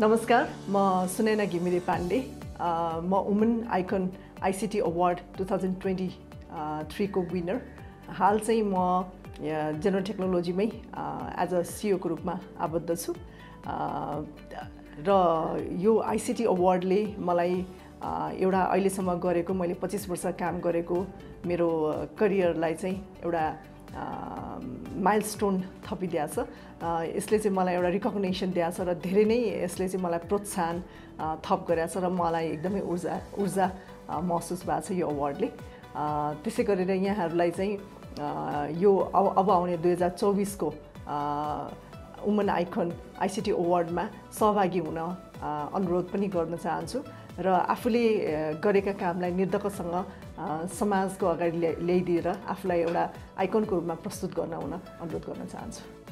नमस्कार, म सुनैना घिमिरे पाण्डे, म वुमन आइकन आईसीटी अवार्ड 2023 को विनर। हाल चाहिँ म जनरल टेक्नोलोजी मै एज अ सीईओ को रूपमा आबद्ध छु र यो आईसीटी अवार्डले मलाई एउटा अहिलेसम्म गरेको मैले 25 वर्ष काम गरेको मेरो करियरलाई चाहिँ एउटा माइलस्टोन थपिदिया छ। यसले चाहिँ मलाई एउटा रिकग्निसन दिया छ र धेरै नै यसले चाहिँ मलाई प्रोत्साहन थप गरेको छ र मलाई एकदमै ऊर्जा महसुस भएको छ यो अवार्डले। त्यसै गरेर यहाँहरूलाई चाहिँ यो अब आउने 2024 को वुमन आइकन आईसीटी अवार्डमा सहभागी हुन अनुरोध पनि गर्न चाहन्छु र आफूले गरेका कामलाई निर्धक्कसँग समाजको अगाडि ल्याइदिएर आफूलाई एउटा आइकनको रूपमा प्रस्तुत गर्न अनुरोध गर्न चाहन्छु।